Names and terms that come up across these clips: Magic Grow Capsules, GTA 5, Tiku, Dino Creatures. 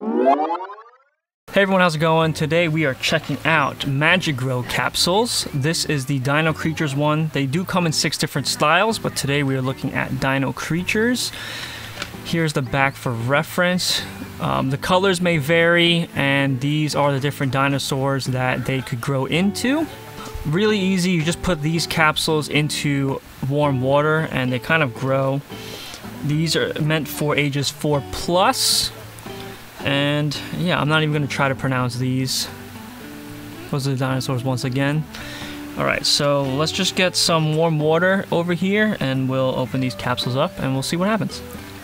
Hey everyone, how's it going? Today we are checking out Magic Grow Capsules. This is the Dino Creatures one. They do come in 6 different styles, but today we are looking at Dino Creatures. Here's the back for reference. The colors may vary, and these are the different dinosaurs that they could grow into. Really easy, you just put these capsules into warm water and they kind of grow. These are meant for ages 4+. And yeah, I'm not even going to try to pronounce these. Those are the dinosaurs once again. Alright, so let's just get some warm water over here and we'll open these capsules up and we'll see what happens.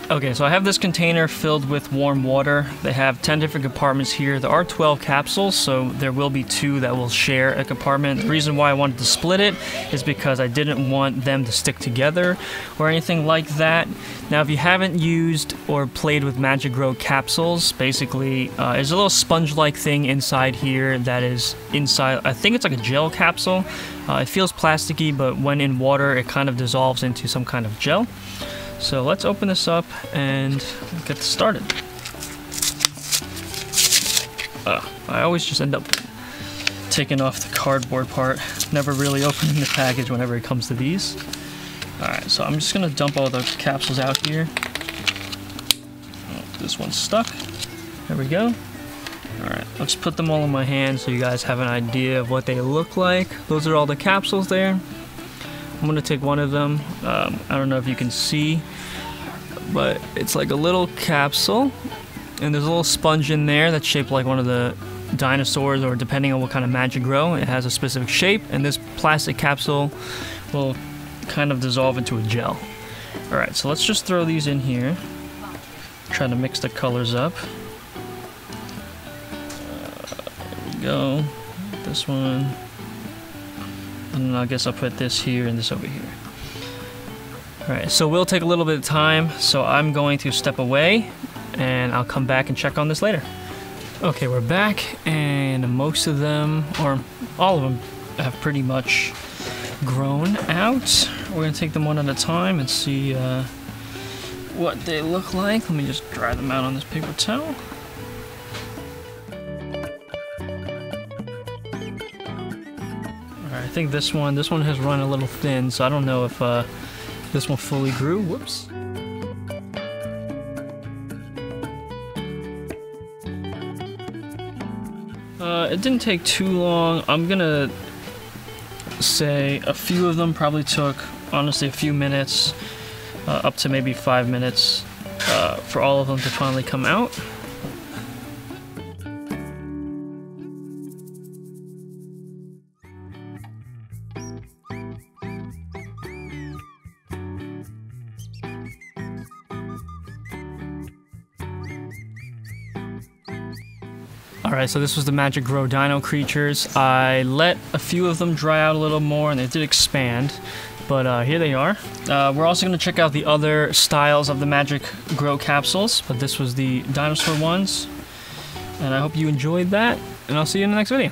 Okay, so I have this container filled with warm water. They have 10 different compartments here. There are 12 capsules, so there will be 2 that will share a compartment. The reason why I wanted to split it is because I didn't want them to stick together or anything like that. Now, if you haven't used or played with Magic Grow capsules, basically, there's a little sponge-like thing inside here that is inside. I think it's like a gel capsule. It feels plasticky, but when in water, it kind of dissolves into some kind of gel. So let's open this up and get started. I always just end up taking off the cardboard part, never really opening the package whenever it comes to these. Alright, so I'm just going to dump all the capsules out here. This one's stuck. There we go. Alright, I'll just put them all in my hand so you guys have an idea of what they look like. Those are all the capsules there. I'm gonna take one of them. I don't know if you can see, but it's like a little capsule and there's a little sponge in there that's shaped like one of the dinosaurs, or depending on what kind of Magic Grow, it has a specific shape, and this plastic capsule will kind of dissolve into a gel. Alright, so let's just throw these in here. Trying to mix the colors up. There we go. This one. And I guess I'll put this here and this over here. Alright, so we'll take a little bit of time, so I'm going to step away and I'll come back and check on this later. Okay, we're back, and most of them, or all of them, have pretty much grown out. We're going to take them one at a time and see what they look like. Let me just dry them out on this paper towel. I think this one has run a little thin, so I don't know if this one fully grew. Whoops. It didn't take too long. I'm gonna say a few of them probably took, honestly, a few minutes, up to maybe 5 minutes, for all of them to finally come out. Alright, so this was the Magic Grow Dino Creatures. I let a few of them dry out a little more and they did expand, but here they are. We're also going to check out the other styles of the Magic Grow capsules, but this was the dinosaur ones, and I hope you enjoyed that, and I'll see you in the next video.